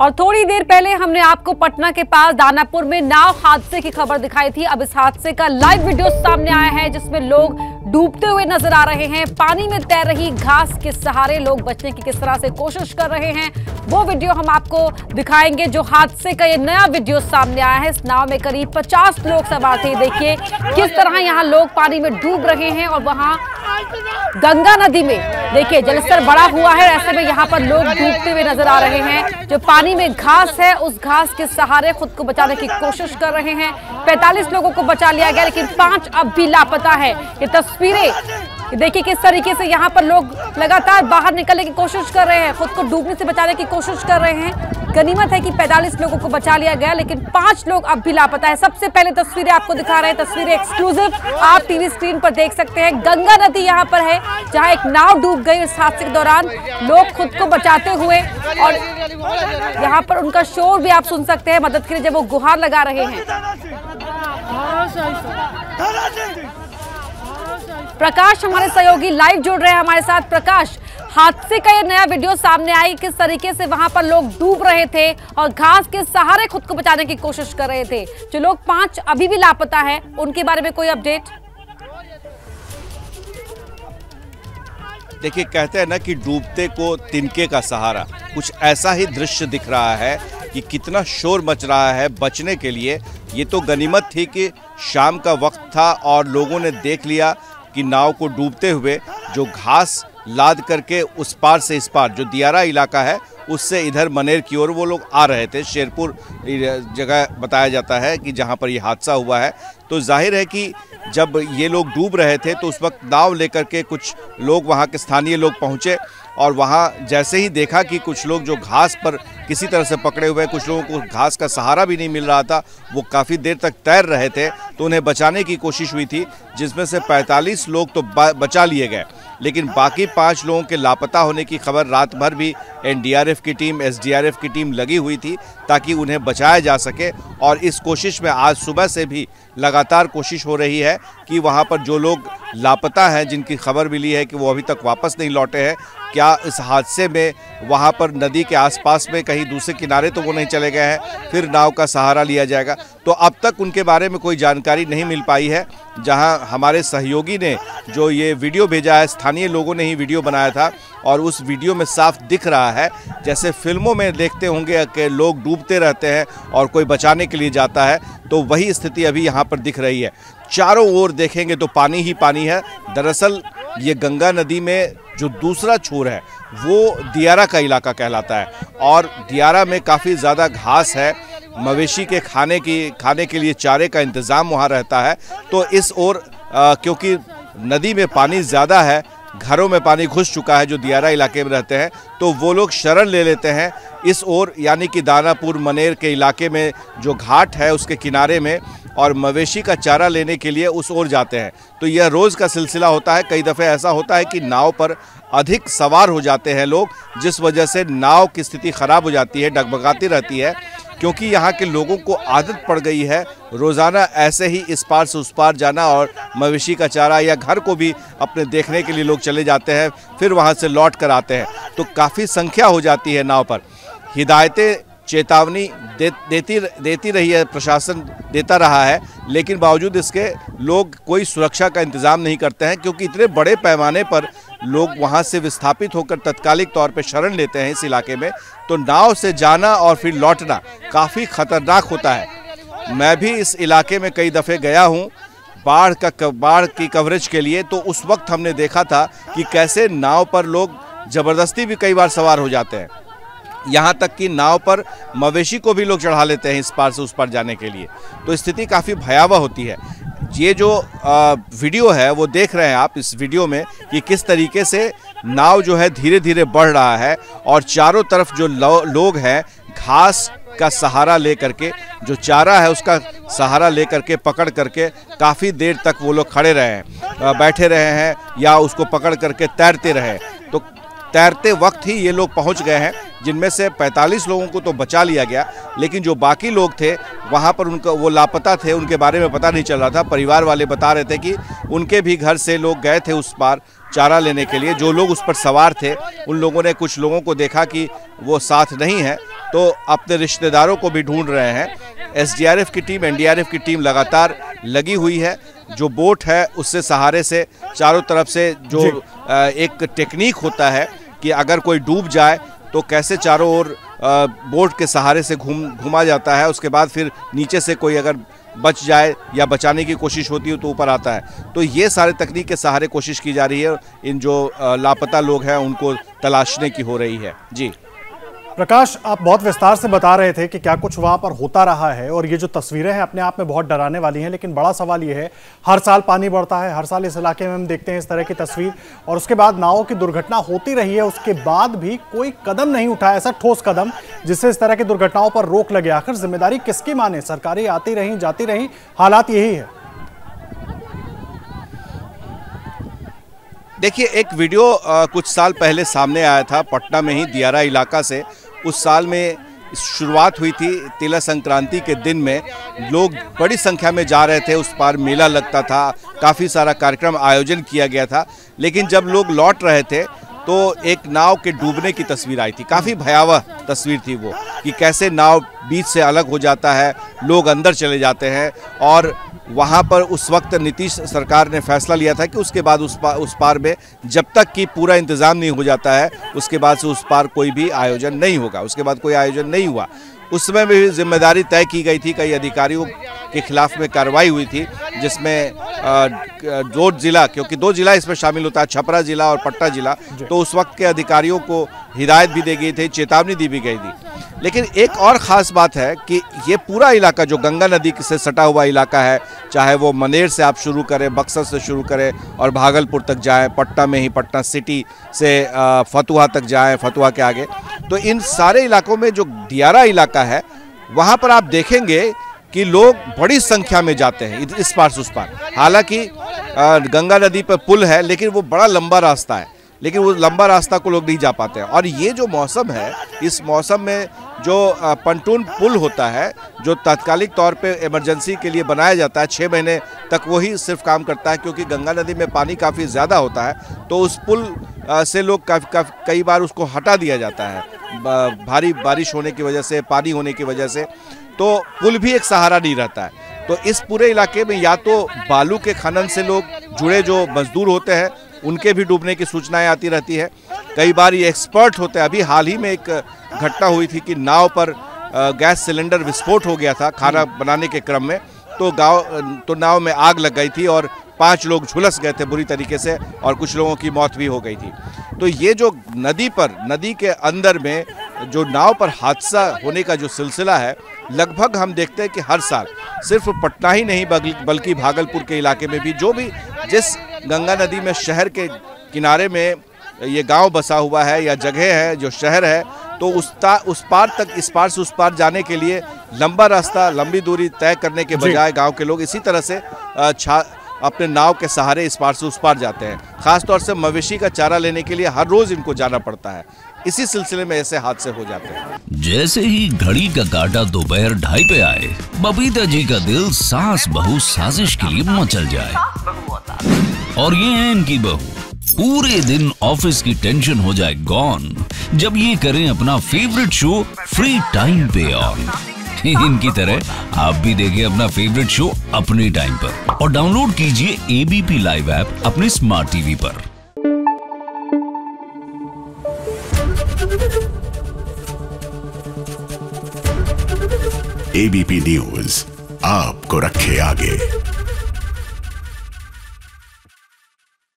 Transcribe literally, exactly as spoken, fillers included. और थोड़ी देर पहले हमने आपको पटना के पास दानापुर में नाव हादसे की खबर दिखाई थी। अब इस हादसे का लाइव वीडियो सामने आया है जिसमें लोग डूबते हुए नजर आ रहे हैं। पानी में तैर रही घास के सहारे लोग बचने की किस तरह से कोशिश कर रहे हैं वो वीडियो हम आपको दिखाएंगे। जो हादसे का ये नया वीडियो सामने आया है, इस नाव में करीब पचास लोग सवार थे। देखिए किस तरह यहाँ लोग पानी में डूब रहे हैं और वहाँ गंगा नदी में देखिए जलस्तर बढ़ा हुआ है। ऐसे में यहाँ पर लोग डूबते हुए नजर आ रहे हैं। जो पानी में घास है उस घास के सहारे खुद को बचाने की कोशिश कर रहे हैं। पैंतालीस लोगों को बचा लिया गया लेकिन पांच अब भी लापता है। ये तस्वीरें देखिए किस तरीके से यहाँ पर लोग लगातार बाहर निकलने की कोशिश कर रहे हैं, खुद को डूबने से बचाने की कोशिश कर रहे हैं। गनीमत है कि पैंतालीस लोगों को बचा लिया गया लेकिन पांच लोग अब भी लापता है। सबसे पहले तस्वीरें आपको दिखा रहे हैं, तस्वीरें एक्सक्लूसिव आप टीवी स्क्रीन पर देख सकते हैं। गंगा नदी यहाँ पर है जहाँ एक नाव डूब गई। इस हादसे के दौरान लोग खुद को बचाते हुए और यहाँ पर उनका शोर भी आप सुन सकते हैं मदद के लिए जब वो गुहार लगा रहे हैं। प्रकाश हमारे सहयोगी लाइव जुड़ रहे हैं हमारे साथ। प्रकाश, हादसे का ये नया वीडियो सामने आई, किस तरीके से वहां पर लोग डूब रहे थे और घास के सहारे खुद को बचाने की कोशिश कर रहे थे। जो लोग पांच अभी भी लापता है उनके बारे में कोई अपडेट? देखिए कहते हैं ना कि डूबते को तिनके का सहारा, कुछ ऐसा ही दृश्य दिख रहा है कि कितना शोर मच रहा है बचने के लिए। ये तो गनीमत थी कि शाम का वक्त था और लोगों ने देख लिया कि नाव को डूबते हुए जो घास लाद करके उस पार से इस पार, जो दियारा इलाका है उससे इधर मनेर की ओर वो लोग आ रहे थे। शेरपुर जगह बताया जाता है कि जहां पर ये हादसा हुआ है। तो जाहिर है कि जब ये लोग डूब रहे थे तो उस वक्त नाव लेकर के कुछ लोग वहां के स्थानीय लोग पहुंचे और वहां जैसे ही देखा कि कुछ लोग जो घास पर किसी तरह से पकड़े हुए, कुछ लोगों को घास का सहारा भी नहीं मिल रहा था, वो काफ़ी देर तक तैर रहे थे तो उन्हें बचाने की कोशिश हुई थी जिसमें से पैंतालीस लोग तो बचा लिए गए लेकिन बाकी पाँच लोगों के लापता होने की खबर रात भर भी एन डी आर एफ की team, S D R F की टीम लगी हुई थी ताकि उन्हें बचाया जा सके। और इस कोशिश में आज सुबह से भी लगातार कोशिश हो रही है कि वहाँ पर जो लोग लापता हैं, जिनकी खबर मिली है कि वो अभी तक वापस नहीं लौटे हैं, क्या इस हादसे में वहाँ पर नदी के आसपास में कहीं दूसरे किनारे तो वो नहीं चले गए हैं, फिर नाव का सहारा लिया जाएगा। तो अब तक उनके बारे में कोई जानकारी नहीं मिल पाई है। जहाँ हमारे सहयोगी ने जो ये वीडियो भेजा है, स्थानीय लोगों ने ही वीडियो बनाया था और उस वीडियो में साफ दिख रहा है जैसे फिल्मों में देखते होंगे कि लोग डूबते रहते हैं और कोई बचाने के लिए जाता है, तो वही स्थिति अभी यहाँ पर दिख रही है। चारों ओर देखेंगे तो पानी ही पानी है। दरअसल ये गंगा नदी में जो दूसरा छोर है वो दियारा का इलाका कहलाता है और दियारा में काफ़ी ज़्यादा घास है, मवेशी के खाने की खाने के लिए चारे का इंतज़ाम वहाँ रहता है। तो इस ओर क्योंकि नदी में पानी ज़्यादा है, घरों में पानी घुस चुका है जो दियारा इलाके में रहते हैं, तो वो लोग शरण ले लेते हैं इस ओर, यानी कि दानापुर मनेर के इलाके में जो घाट है उसके किनारे में, और मवेशी का चारा लेने के लिए उस ओर जाते हैं। तो यह रोज़ का सिलसिला होता है। कई दफ़े ऐसा होता है कि नाव पर अधिक सवार हो जाते हैं लोग, जिस वजह से नाव की स्थिति ख़राब हो जाती है, डगमगाती रहती है, क्योंकि यहाँ के लोगों को आदत पड़ गई है रोज़ाना ऐसे ही इस पार से उस पार जाना और मवेशी का चारा या घर को भी अपने देखने के लिए लोग चले जाते हैं, फिर वहाँ से लौट कर आते हैं। तो काफ़ी संख्या हो जाती है नाव पर। हिदायतें, चेतावनी दे, देती देती रही है, प्रशासन देता रहा है, लेकिन बावजूद इसके लोग कोई सुरक्षा का इंतज़ाम नहीं करते हैं क्योंकि इतने बड़े पैमाने पर लोग वहां से विस्थापित होकर तत्कालिक तौर पर शरण लेते हैं इस इलाके में। तो नाव से जाना और फिर लौटना काफ़ी खतरनाक होता है। मैं भी इस इलाके में कई दफ़े गया हूँ बाढ़ का बाढ़ की कवरेज के लिए, तो उस वक्त हमने देखा था कि कैसे नाव पर लोग ज़बरदस्ती भी कई बार सवार हो जाते हैं, यहाँ तक कि नाव पर मवेशी को भी लोग चढ़ा लेते हैं इस पार से उस पार जाने के लिए। तो स्थिति काफ़ी भयावह होती है। ये जो आ, वीडियो है वो देख रहे हैं आप, इस वीडियो में कि किस तरीके से नाव जो है धीरे धीरे बढ़ रहा है और चारों तरफ जो लो, लोग हैं घास का सहारा ले करके, जो चारा है उसका सहारा ले करके पकड़ करके काफ़ी देर तक वो लोग खड़े रहे हैं, बैठे रहे हैं या उसको पकड़ करके तैरते रहे। तो तैरते वक्त ही ये लोग पहुंच गए हैं, जिनमें से पैंतालीस लोगों को तो बचा लिया गया, लेकिन जो बाकी लोग थे वहाँ पर उनका वो लापता थे, उनके बारे में पता नहीं चल रहा था। परिवार वाले बता रहे थे कि उनके भी घर से लोग गए थे उस पार चारा लेने के लिए। जो लोग उस पर सवार थे उन लोगों ने कुछ लोगों को देखा कि वो साथ नहीं है तो अपने रिश्तेदारों को भी ढूंढ रहे हैं। एसडीआरएफ की टीम, एनडीआरएफ की टीम लगातार लगी हुई है। जो बोट है उससे सहारे से चारों तरफ से जो एक टेक्निक होता है कि अगर कोई डूब जाए तो कैसे चारों ओर बोट के सहारे से घूम घुमा जाता है, उसके बाद फिर नीचे से कोई अगर बच जाए या बचाने की कोशिश होती हो तो ऊपर आता है। तो ये सारे तकनीक के सहारे कोशिश की जा रही है, इन जो लापता लोग हैं उनको तलाशने की हो रही है। जी प्रकाश, आप बहुत विस्तार से बता रहे थे कि क्या कुछ वहाँ पर होता रहा है, और ये जो तस्वीरें हैं अपने आप में बहुत डराने वाली हैं, लेकिन बड़ा सवाल ये है हर साल पानी बढ़ता है, हर साल इस इलाके में हम देखते हैं इस तरह की तस्वीर, और उसके बाद नावों की दुर्घटना होती रही है, उसके बाद भी कोई कदम नहीं उठाया ऐसा ठोस कदम जिससे इस तरह की दुर्घटनाओं पर रोक लगे। आखिर जिम्मेदारी किसकी माने? सरकारें आती रहीं जाती रहीं, हालात यही है। देखिए, एक वीडियो कुछ साल पहले सामने आया था पटना में ही, दियारा इलाका से। उस साल में शुरुआत हुई थी, तिला संक्रांति के दिन में लोग बड़ी संख्या में जा रहे थे उस पार, मेला लगता था, काफ़ी सारा कार्यक्रम आयोजन किया गया था। लेकिन जब लोग लौट रहे थे तो एक नाव के डूबने की तस्वीर आई थी। काफ़ी भयावह तस्वीर थी वो कि कैसे नाव बीच से अलग हो जाता है, लोग अंदर चले जाते हैं। और वहाँ पर उस वक्त नीतीश सरकार ने फैसला लिया था कि उसके बाद उस पार उस पार में जब तक कि पूरा इंतज़ाम नहीं हो जाता है उसके बाद से उस पार कोई भी आयोजन नहीं होगा। उसके बाद कोई आयोजन नहीं हुआ। उसमें भी जिम्मेदारी तय की गई थी, कई अधिकारियों के खिलाफ में कार्रवाई हुई थी, जिसमें दो जिला, क्योंकि दो जिला इसमें शामिल होता है, छपरा जिला और पटना जिला, तो उस वक्त के अधिकारियों को हिदायत भी दी गई थी, चेतावनी दी भी गई थी। लेकिन एक और ख़ास बात है कि ये पूरा इलाका जो गंगा नदी से सटा हुआ इलाका है, चाहे वो मनेर से आप शुरू करें, बक्सर से शुरू करें और भागलपुर तक जाएं, पटना में ही पटना सिटी से फतुहा तक जाएं, फतुहा के आगे, तो इन सारे इलाकों में जो दियारा इलाका है वहाँ पर आप देखेंगे कि लोग बड़ी संख्या में जाते हैं इस पार से उस पार। हालांकि गंगा नदी पर पुल है लेकिन वो बड़ा लंबा रास्ता है, लेकिन वो लंबा रास्ता को लोग नहीं जा पाते हैं। और ये जो मौसम है, इस मौसम में जो पंटून पुल होता है जो तात्कालिक तौर पे इमरजेंसी के लिए बनाया जाता है, छः महीने तक वही सिर्फ काम करता है, क्योंकि गंगा नदी में पानी काफ़ी ज़्यादा होता है तो उस पुल से लोग काफ़ी काफ़ी कई बार उसको हटा दिया जाता है भारी बारिश होने की वजह से, पानी होने की वजह से, तो पुल भी एक सहारा नहीं रहता है। तो इस पूरे इलाके में या तो बालू के खनन से लोग जुड़े जो मजदूर होते हैं उनके भी डूबने की सूचनाएं आती रहती है। कई बार ये एक्सपर्ट होते हैं। अभी हाल ही में एक घटना हुई थी कि नाव पर गैस सिलेंडर विस्फोट हो गया था खाना बनाने के क्रम में, तो गांव तो नाव में आग लग गई थी और पांच लोग झुलस गए थे बुरी तरीके से और कुछ लोगों की मौत भी हो गई थी। तो ये जो नदी पर, नदी के अंदर में जो नाव पर हादसा होने का जो सिलसिला है, लगभग हम देखते हैं कि हर साल सिर्फ पटना ही नहीं बल्कि भागलपुर के इलाके में भी, जो भी जिस गंगा नदी में शहर के किनारे में ये गांव बसा हुआ है या जगह है जो शहर है, तो उस उस पार तक इस पार से उस पार जाने के लिए लंबा रास्ता, लंबी दूरी तय करने के बजाय गांव के लोग इसी तरह से छा अपने नाव के सहारे इस पार से उस पार जाते हैं। खासतौर से मवेशी का चारा लेने के लिए हर रोज इनको जाना पड़ता है। इसी सिलसिले में ऐसे हादसे हो जाते हैं। जैसे ही घड़ी का काटा दोपहर ढाई पे आए, बबीता जी का दिल सास बहू साजिश के लिए मचल जाए। और ये है इनकी बहू। पूरे दिन ऑफिस की टेंशन हो जाए गॉन जब ये करें अपना फेवरेट शो फ्री टाइम पे ऑन। इनकी तरह आप भी देखें अपना फेवरेट शो अपने टाइम पर और डाउनलोड कीजिए एबीपी लाइव ऐप अपने स्मार्ट टीवी पर। एबीपी न्यूज आपको रखे आगे।